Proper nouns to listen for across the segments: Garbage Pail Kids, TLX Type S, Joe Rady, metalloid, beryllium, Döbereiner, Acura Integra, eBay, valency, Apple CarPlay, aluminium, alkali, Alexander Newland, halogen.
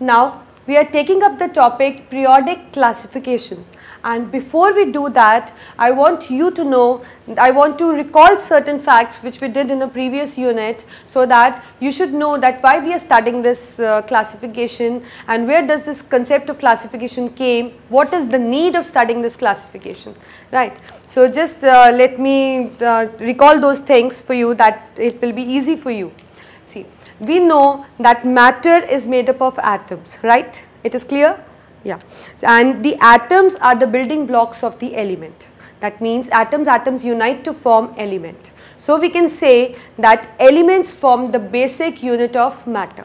Now we are taking up the topic periodic classification, and before we do that I want you to know, I want to recall certain facts which we did in the previous unit, so that you should know that why we are studying this classification and where does this concept of classification came, what is the need of studying this classification, right. So just let me recall those things for you, that it will be easy for you. See, we know that matter is made up of atoms, right? It is clear? Yeah. And the atoms are the building blocks of the element. That means atoms unite to form element. So we can say that elements form the basic unit of matter,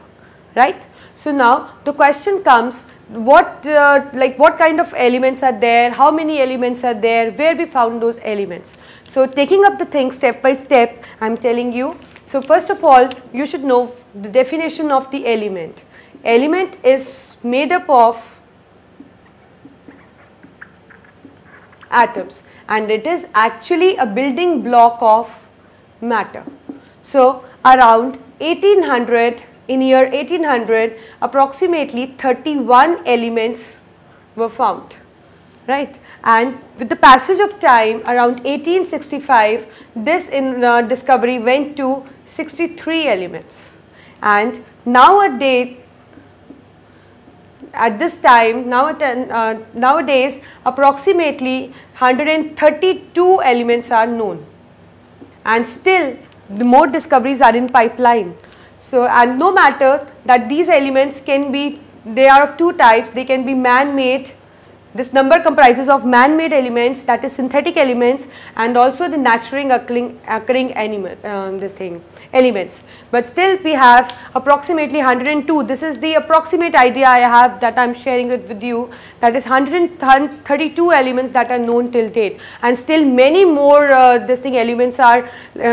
right? So now the question comes, what kind of elements are there, how many elements are there, where we found those elements. So taking up the thing step by step, I am telling you. So first of all, you should know the definition of the element. Element is made up of atoms, and it is actually a building block of matter. So around 1800, in year 1800, approximately 31 elements were found, right? And with the passage of time, around 1865, this discovery went to 63 elements. And nowadays, nowadays approximately 132 elements are known, and still the more discoveries are in pipeline. So, and no matter that these elements can be, they are of two types, they can be man-made. This number comprises of man-made elements, that is synthetic elements, and also the naturally occurring elements. But still we have approximately 102. This is the approximate idea I have, that I am sharing it with you, that is 132 elements that are known till date, and still many more elements are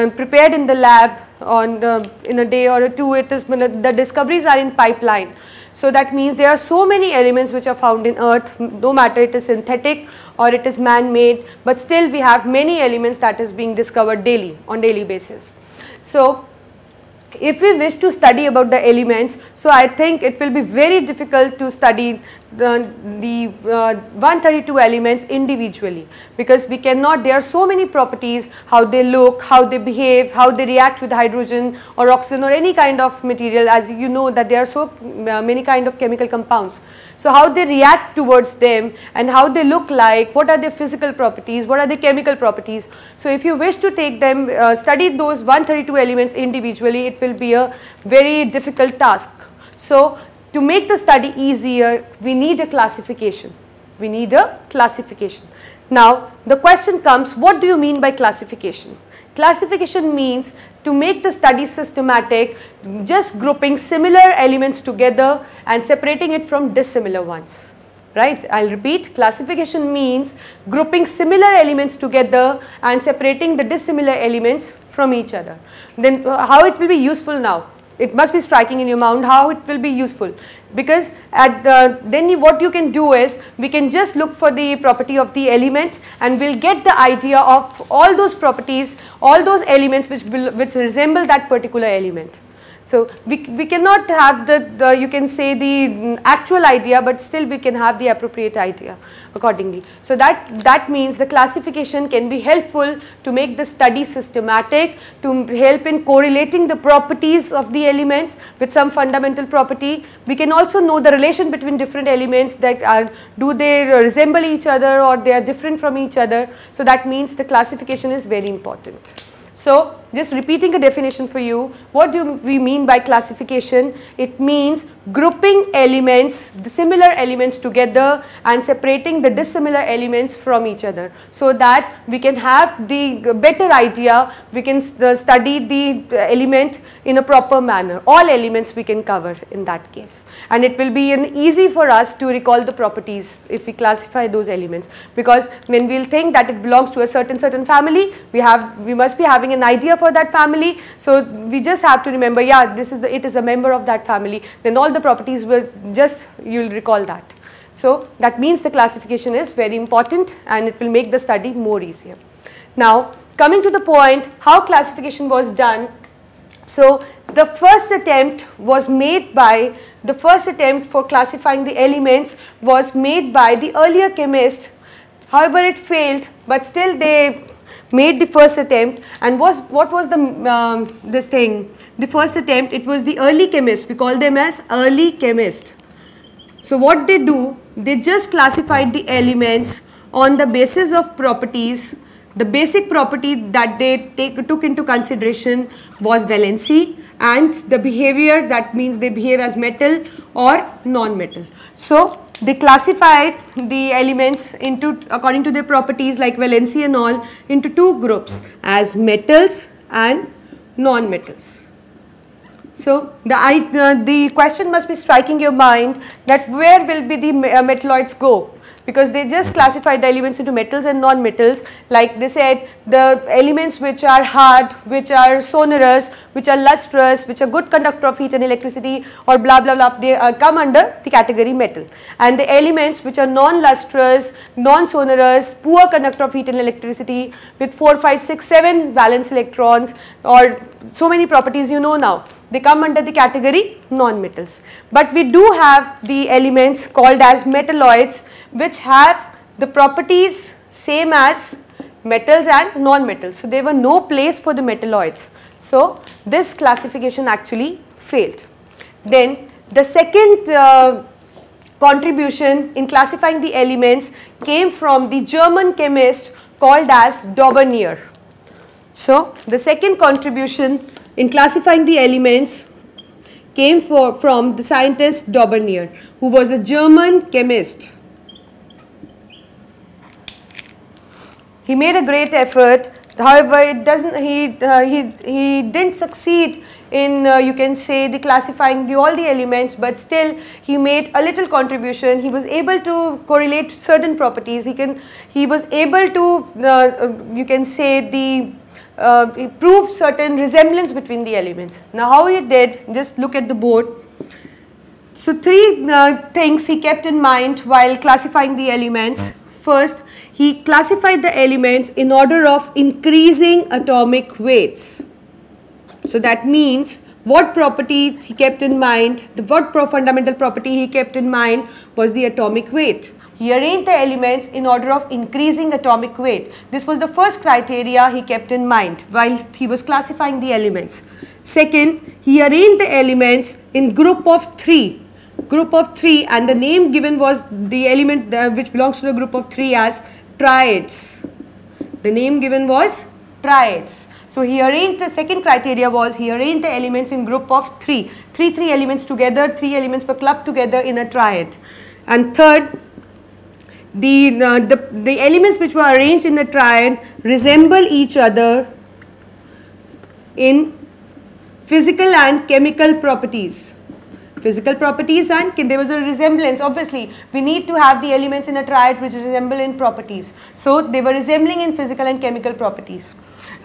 prepared in the lab in a day or two. It is, the discoveries are in pipeline. So that means there are so many elements which are found in earth, no matter it is synthetic or it is man-made, but still we have many elements that is being discovered daily, on daily basis. So if we wish to study about the elements, so I think it will be very difficult to study the 132 elements individually, because we cannot, there are so many properties, how they look, how they behave, how they react with hydrogen or oxygen or any kind of material, as you know that there are so many kind of chemical compounds. So how they react towards them and how they look like, what are their physical properties, what are their chemical properties. So if you wish to take them, study those 132 elements individually, it will be a very difficult task. So to make the study easier, we need a classification. We need a classification. Now the question comes, what do you mean by classification? Classification means to make the study systematic, just grouping similar elements together and separating it from dissimilar ones, right? I will repeat, classification means grouping similar elements together and separating the dissimilar elements from each other. Then how it will be useful now? It must be striking in your mind how it will be useful, because then what you can do is, we can just look for the property of the element and we will get the idea of all those properties, all those elements which resemble that particular element. So we cannot have the you can say the actual idea, but still we can have the appropriate idea accordingly. So that means the classification can be helpful to make the study systematic, to help in correlating the properties of the elements with some fundamental property. We can also know the relation between different elements, that are, do they resemble each other or they are different from each other. So that means the classification is very important. So just repeating a definition for you, what do we mean by classification? It means grouping elements, the similar elements together and separating the dissimilar elements from each other, so that we can have the better idea, we can study the element in a proper manner. All elements we can cover in that case, and it will be easy for us to recall the properties if we classify those elements, because when we will think that it belongs to a certain family, we must be having an idea for that family. So we just have to remember, yeah, it is a member of that family, then all the properties will just, you will recall that. So that means the classification is very important and it will make the study more easier. Now coming to the point, how classification was done. So The first attempt was made by, the first attempt for classifying the elements was made by the earlier chemists. However, it failed, but still they made the first attempt. And the first attempt, it was the early chemists. We call them as early chemists. So what they do, they just classified the elements on the basis of properties. The basic property that they took into consideration was valency, and the behavior, that means they behave as metal or non-metal. So they classified the elements into, according to their properties like valency and all, into two groups as metals and non-metals. So the question must be striking your mind that where will be the metalloids go, because they just classified the elements into metals and non-metals. Like they said, the elements which are hard, which are sonorous, which are lustrous, which are good conductor of heat and electricity, or blah blah blah, they come under the category metal. And the elements which are non-lustrous, non-sonorous, poor conductor of heat and electricity, with 4, 5, 6, 7 valence electrons, or so many properties you know now, they come under the category non-metals. But we do have the elements called as metalloids, which have the properties same as metals and non-metals. So there were no place for the metalloids. So this classification actually failed. Then the second contribution in classifying the elements came from the German chemist called as Döbereiner. So the second contribution in classifying the elements came from the scientist Döbereiner, who was a German chemist. He made a great effort. However, it doesn't. He didn't succeed in you can say the classifying all the elements, but still he made a little contribution. He was able to correlate certain properties. He was able to you can say the prove certain resemblance between the elements. Now how he did, just look at the board. So three things he kept in mind while classifying the elements. First, he classified the elements in order of increasing atomic weights. So that means what property he kept in mind, fundamental property he kept in mind was the atomic weight. He arranged the elements in order of increasing atomic weight. This was the first criteria he kept in mind while he was classifying the elements. Second, he arranged the elements in group of 3, and the name given was the element which belongs to the group of 3 as triads. The name given was triads. So he arranged, the second criteria was he arranged the elements in group of 3. Three elements together, 3 elements were clubbed together in a triad. And third, the elements which were arranged in the triad resemble each other in physical and chemical properties. There was a resemblance. Obviously, we need to have the elements in a triad which resemble in properties. So they were resembling in physical and chemical properties.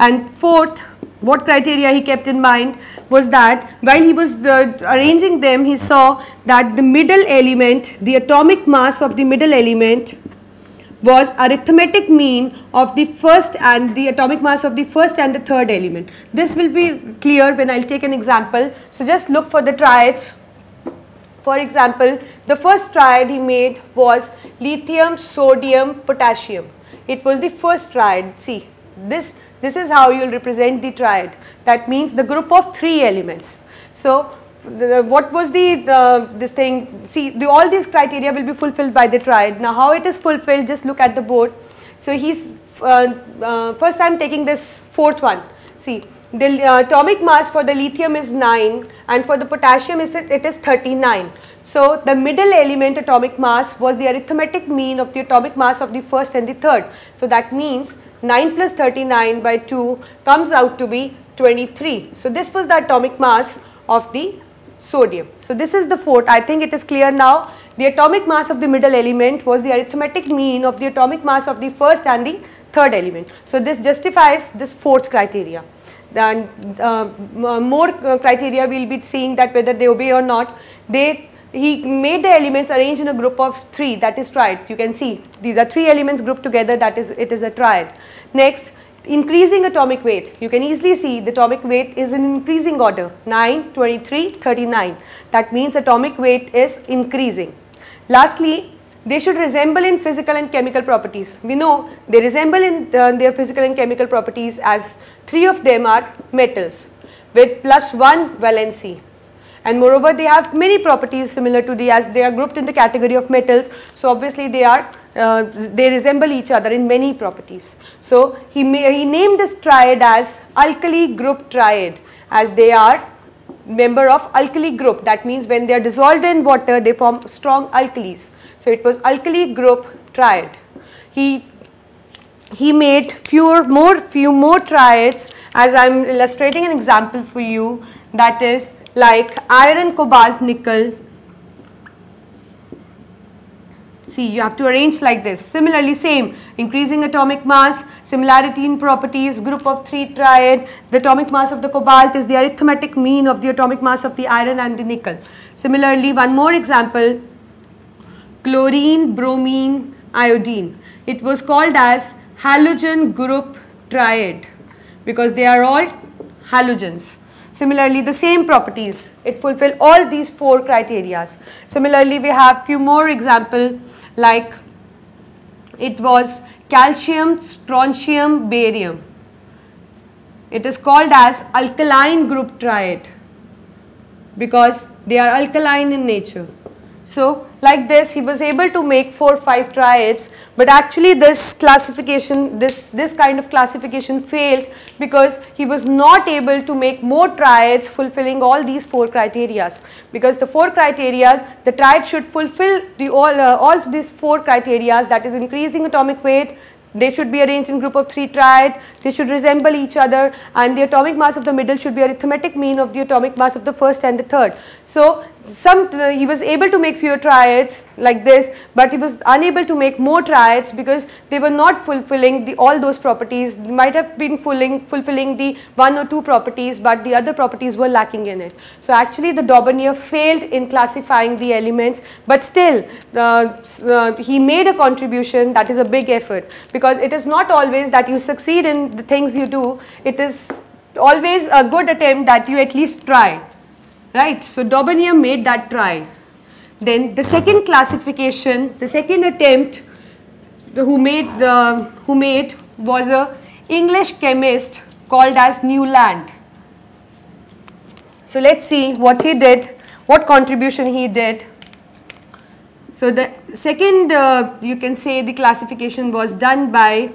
And fourth, what criteria he kept in mind was that while he was arranging them, he saw that the middle element, the atomic mass of the middle element was arithmetic mean of the first and the atomic mass of the first and the third element. This will be clear when I will take an example. So just look for the triads. For example, the first triad he made was lithium, sodium, potassium. It was the first triad. See, this is how you will represent the triad. That means the group of 3 elements. So what was this thing? See, all these criteria will be fulfilled by the triad. Now how it is fulfilled, just look at the board. So he's first time taking this fourth one. See, the atomic mass for the lithium is 9 and for the potassium it is 39. So the middle element atomic mass was the arithmetic mean of the atomic mass of the first and the third. So that means 9 plus 39 by 2 comes out to be 23. So this was the atomic mass of the sodium. So this is the fourth. I think it is clear now. The atomic mass of the middle element was the arithmetic mean of the atomic mass of the first and the third element. So this justifies this fourth criteria. And more criteria we will be seeing that whether they obey or not. He made the elements arranged in a group of 3, that is triad. You can see these are 3 elements grouped together, it is a triad. Next, Increasing atomic weight, you can easily see the atomic weight is in increasing order, 9, 23, 39. That means atomic weight is increasing. Lastly, they should resemble in physical and chemical properties. We know they resemble in their physical and chemical properties as 3 of them are metals with +1 valency. And moreover, they have many properties similar to the, as they are grouped in the category of metals. So obviously they resemble each other in many properties. So he named this triad as alkali group triad, as they are member of alkali group. That means when they are dissolved in water, they form strong alkalis. So it was alkali group triad. He made few more triads, as I am illustrating an example for you, that is like iron, cobalt, nickel. See, you have to arrange like this. Similarly, same, increasing atomic mass, similarity in properties, group of 3 triad. The atomic mass of the cobalt is the arithmetic mean of the atomic mass of the iron and the nickel. Similarly, one more example, chlorine, bromine, iodine. It was called as halogen group triad because they are all halogens. Similarly, the same properties, it fulfill all these 4 criteria. Similarly, we have few more example, like it was calcium, strontium, barium. It is called as alkaline group triad because they are alkaline in nature. So like this, he was able to make 4 or 5 triads, but actually this classification, this kind of classification failed because he was not able to make more triads fulfilling all these 4 criteria. Because the 4 criteria, the triad should fulfill all these 4 criteria, that is increasing atomic weight, they should be arranged in group of 3 triad, they should resemble each other, and the atomic mass of the middle should be arithmetic mean of the atomic mass of the first and the third. So he was able to make fewer triads like this, but he was unable to make more triads because they were not fulfilling all those properties. They might have been fulfilling the 1 or 2 properties, but the other properties were lacking in it. So actually the Döbereiner failed in classifying the elements, but still he made a contribution that is a big effort, because it is not always that you succeed in the things you do, it is always a good attempt that you at least try. Right, so Döbereiner made that try. Then the second classification, the second attempt who made was a English chemist called as Newland. So let's see what he did, what contribution he did. So the second, you can say the classification was done by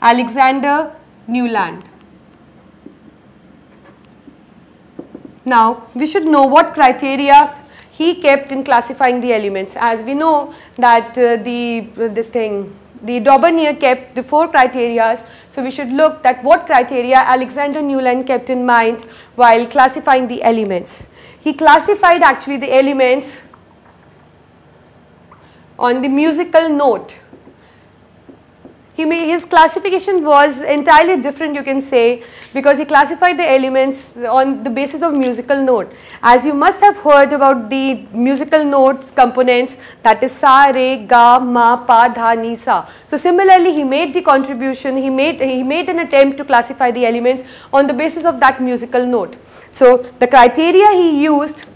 Alexander Newland. Now, we should know what criteria he kept in classifying the elements. As we know that the Döbereiner kept the 4 criteria, so we should look that what criteria Alexander Newland kept in mind while classifying the elements. He classified actually the elements on the musical note. His classification was entirely different, you can say, because he classified the elements on the basis of musical note. As you must have heard about the musical notes components, that is sa, re, ga, ma, pa, dha, ni, sa. So similarly, he made the contribution, he made an attempt to classify the elements on the basis of that musical note. So the criteria he used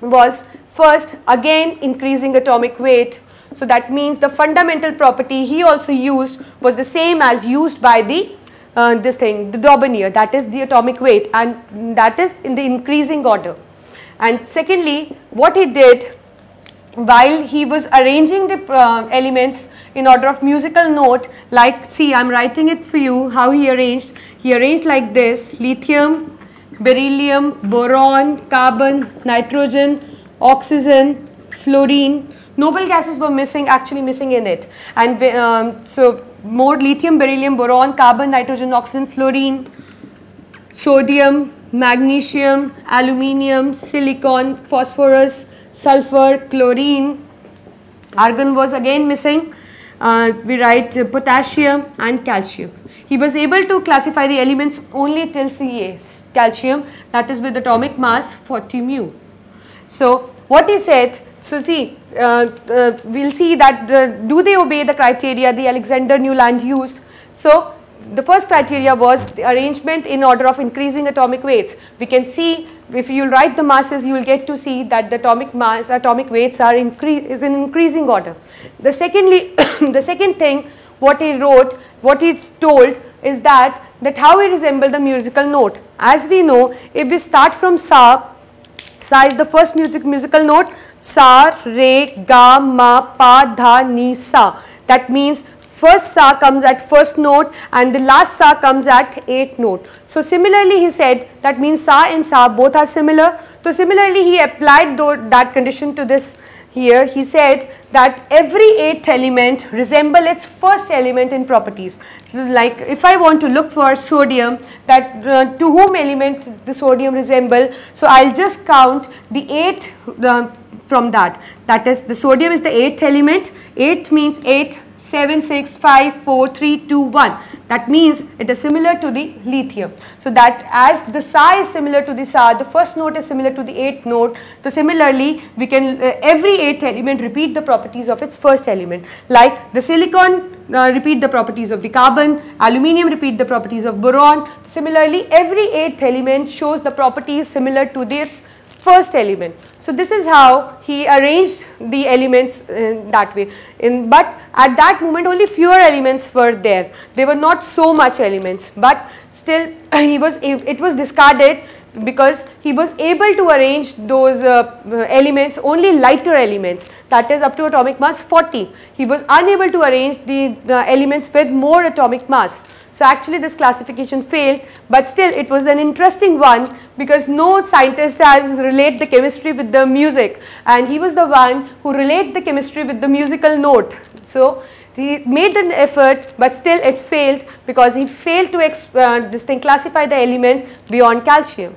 was, first, again increasing atomic weight. So that means the fundamental property he also used was the same as used by the the Döbereiner, that is the atomic weight, and that is in the increasing order. And secondly, what he did while he was arranging the elements in order of musical note, like see, I am writing it for you how he arranged. He arranged like this: lithium, beryllium, boron, carbon, nitrogen, oxygen, fluorine. Noble gases were actually missing in it, and so more lithium, beryllium, boron, carbon, nitrogen, oxygen, fluorine, sodium, magnesium, aluminium, silicon, phosphorus, sulfur, chlorine. Argon was again missing. We write potassium and calcium. He was able to classify the elements only till Ca, calcium, that is with atomic mass 40 mu. So what he said, so see, we'll see that do they obey the criteria the Alexander Newland used. So the first criteria was the arrangement in order of increasing atomic weights. We can see, if you write the masses, you will get to see that the atomic mass, atomic weights are in increasing order. The secondly, the second thing what he wrote, what he told is that how it resembles the musical note. As we know, if we start from sa, sa is the first musical note, sa, re, ga, ma, pa, dha, ni, sa. That means first sa comes at first note and the last sa comes at eighth note. So similarly he said that means sa and sa both are similar. So similarly he applied that condition to this here. He said that every eighth element resembles its first element in properties. Like if I want to look for sodium, that to whom element the sodium resembles, so I will just count the eighth from that. That is, the sodium is the eighth element. Eighth means 8, 7, 6, 5, 4, 3, 2, 1. That means it is similar to the lithium. So that as the sa is similar to the sa, the first note is similar to the eighth note. So similarly, we can every eighth element repeat the properties of its first element. Like the silicon repeat the properties of the carbon, aluminium repeat the properties of boron. Similarly, every eighth element shows the properties similar to its first element. So this is how he arranged the elements in that way. But at that moment only fewer elements were there. There were not so much elements, but still it was discarded because he was able to arrange those elements, only lighter elements, that is up to atomic mass 40. He was unable to arrange the elements with more atomic mass. So actually this classification failed, but still it was an interesting one because no scientist has related the chemistry with the music, and he was the one who related the chemistry with the musical note. So he made an effort, but still it failed because he failed to classify the elements beyond calcium.